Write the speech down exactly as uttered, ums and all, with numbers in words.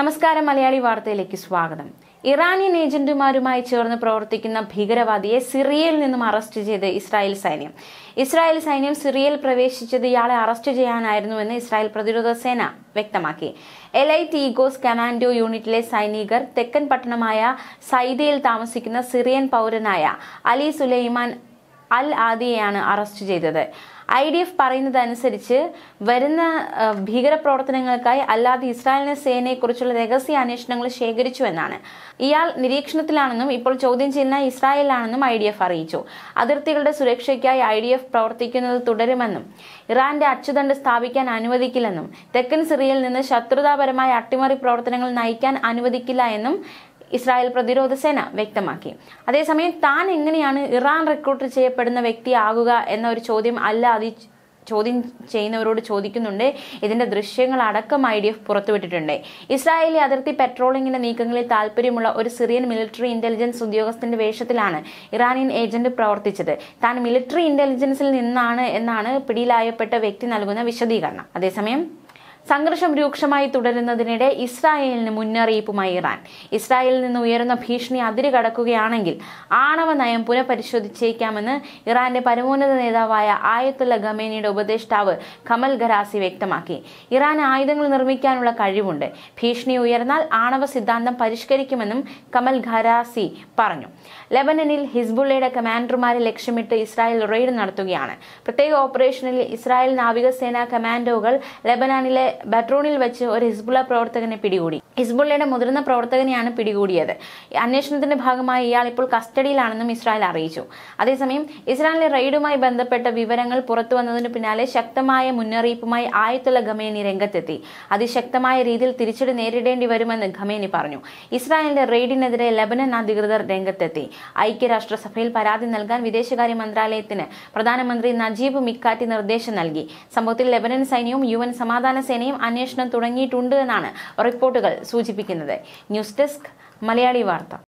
നമസ്കാരം മലയാളി വാർത്തയിലേക്ക് സ്വാഗതം. ഇറാനിയൻ ഏജന്റുമാരുമായി ചേർന്ന് പ്രവർത്തിക്കുന്ന ഭീകരവാദിയെ സിറിയയിൽ നിന്നും അറസ്റ്റ് ചെയ്ത് ഇസ്രായേൽ സൈന്യം. ഇസ്രായേൽ സൈന്യം സിറിയയിൽ പ്രവേശിച്ചത് ഇയാളെ അറസ്റ്റ് ചെയ്യാനായിരുന്നുവെന്ന് ഇസ്രായേൽ പ്രതിരോധ സേന വ്യക്തമാക്കി. എലൈറ്റ് ഈഗോസ് കമാൻഡോ യൂണിറ്റിലെ സൈനികർ തെക്കൻ പട്ടണമായ സൈദയിൽ താമസിക്കുന്ന സിറിയൻ പൗരനായ അലി സുലൈമാൻ അൽ ആദിയെയാണ് അറസ്റ്റ് ചെയ്തത്. ഐ ഡി എഫ് പറയുന്നതനുസരിച്ച് വരുന്ന ഭീകരപ്രവർത്തനങ്ങൾക്കായി അല്ലാതെ ഇസ്രായേലിന്റെ സേനയെക്കുറിച്ചുള്ള രഹസ്യ അന്വേഷണങ്ങൾ ശേഖരിച്ചുവെന്നാണ്. ഇയാൾ നിരീക്ഷണത്തിലാണെന്നും ഇപ്പോൾ ചോദ്യം ചെയ്യുന്ന ഇസ്രായേലാണെന്നും ഐ ഡി എഫ് അറിയിച്ചു. അതിർത്തികളുടെ സുരക്ഷയ്ക്കായി ഐ ഡി എഫ് പ്രവർത്തിക്കുന്നത് തുടരുമെന്നും ഇറാന്റെ അച്ചുതണ്ട് സ്ഥാപിക്കാൻ അനുവദിക്കില്ലെന്നും തെക്കൻ സിറിയയിൽ നിന്ന് ശത്രുതാപരമായ അട്ടിമറി പ്രവർത്തനങ്ങൾ നയിക്കാൻ അനുവദിക്കില്ല എന്നും ഇസ്രായേൽ പ്രതിരോധ സേന വ്യക്തമാക്കി. അതേസമയം താൻ എങ്ങനെയാണ് ഇറാൻ റിക്രൂട്ട് ചെയ്യപ്പെടുന്ന വ്യക്തിയാകുക എന്ന ഒരു ചോദ്യം അല്ല അതി ചോദ്യം ചെയ്യുന്നവരോട് ചോദിക്കുന്നുണ്ട്. ഇതിന്റെ ദൃശ്യങ്ങൾ അടക്കം ഐ ഡി എഫ് പുറത്തുവിട്ടിട്ടുണ്ട്. ഇസ്രായേലി അതിർത്തി പെട്രോളിങ്ങിന്റെ നീക്കങ്ങളിൽ താല്പര്യമുള്ള ഒരു സിറിയൻ മിലിറ്ററി ഇന്റലിജൻസ് ഉദ്യോഗസ്ഥന്റെ വേഷത്തിലാണ് ഇറാനിയൻ ഏജന്റ് പ്രവർത്തിച്ചത്. താൻ മിലിറ്ററി ഇന്റലിജൻസിൽ നിന്നാണ് എന്നാണ് പിടിയിലായപ്പെട്ട വ്യക്തി നൽകുന്ന വിശദീകരണം. അതേസമയം സംഘർഷം രൂക്ഷമായി തുടരുന്നതിനിടെ ഇസ്രായേലിന് മുന്നറിയിപ്പുമായി ഇറാൻ. ഇസ്രായേലിൽ നിന്ന് ഉയരുന്ന ഭീഷണി അതിര് കടക്കുകയാണെങ്കിൽ ആണവ നയം പുനഃപരിശോധിച്ചേക്കാമെന്ന് ഇറാന്റെ പരമോന്നത നേതാവായ ആയത്തുള്ള ഖമേനിയുടെ ഉപദേഷ്ടാവ് ഖമൽ ഖരാസി വ്യക്തമാക്കി. ഇറാൻ ആയുധങ്ങൾ നിർമ്മിക്കാനുള്ള കഴിവുണ്ട്, ഭീഷണി ഉയർന്നാൽ ആണവ സിദ്ധാന്തം പരിഷ്കരിക്കുമെന്നും ഖമൽ ഖരാസി പറഞ്ഞു. ലെബനനിൽ ഹിസ്ബുള്ളയുടെ കമാൻഡർമാരെ ലക്ഷ്യമിട്ട് ഇസ്രായേൽ റെയ്ഡ് നടത്തുകയാണ്. പ്രത്യേക ഓപ്പറേഷനിൽ ഇസ്രായേൽ നാവികസേന കമാൻഡോകൾ ലെബനാനിലെ ബട്രൂണിൽ വെച്ച് ഒരു ഹിസ്ബുള്ള പ്രവർത്തകനെ പിടികൂടി. ഹിസ്ബുള്ളയുടെ മുതിർന്ന പ്രവർത്തകനെയാണ് പിടികൂടിയത്. അന്വേഷണത്തിന്റെ ഭാഗമായി ഇയാൾ ഇപ്പോൾ കസ്റ്റഡിയിലാണെന്നും ഇസ്രായേൽ അറിയിച്ചു. അതേസമയം ഇസ്രായേലിലെ റെയ്ഡുമായി ബന്ധപ്പെട്ട വിവരങ്ങൾ പുറത്തു വന്നതിന് പിന്നാലെ ശക്തമായ മുന്നറിയിപ്പുമായി ആയത്തുള്ള ഖമേനി രംഗത്തെത്തി. അതിശക്തമായ രീതിയിൽ തിരിച്ചടി നേരിടേണ്ടി വരുമെന്ന് ഖമേനി പറഞ്ഞു. ഇസ്രായേലിന്റെ റെയ്ഡിനെതിരെ ലെബനൻ അധികൃതർ രംഗത്തെത്തി. ഐക്യരാഷ്ട്രസഭയിൽ പരാതി നൽകാൻ വിദേശകാര്യ മന്ത്രാലയത്തിന് പ്രധാനമന്ത്രി നജീബ് മിക്കാറ്റി നിർദ്ദേശം നൽകി. സംഭവത്തിൽ ലെബനൻ സൈന്യവും യു എൻ സമാധാന സേനയും അന്വേഷണം തുടങ്ങിയിട്ടുണ്ട് എന്നാണ് റിപ്പോർട്ടുകൾ സൂചിപ്പിക്കുന്നത്. ന്യൂസ് ഡെസ്ക് മലയാളി വാർത്ത.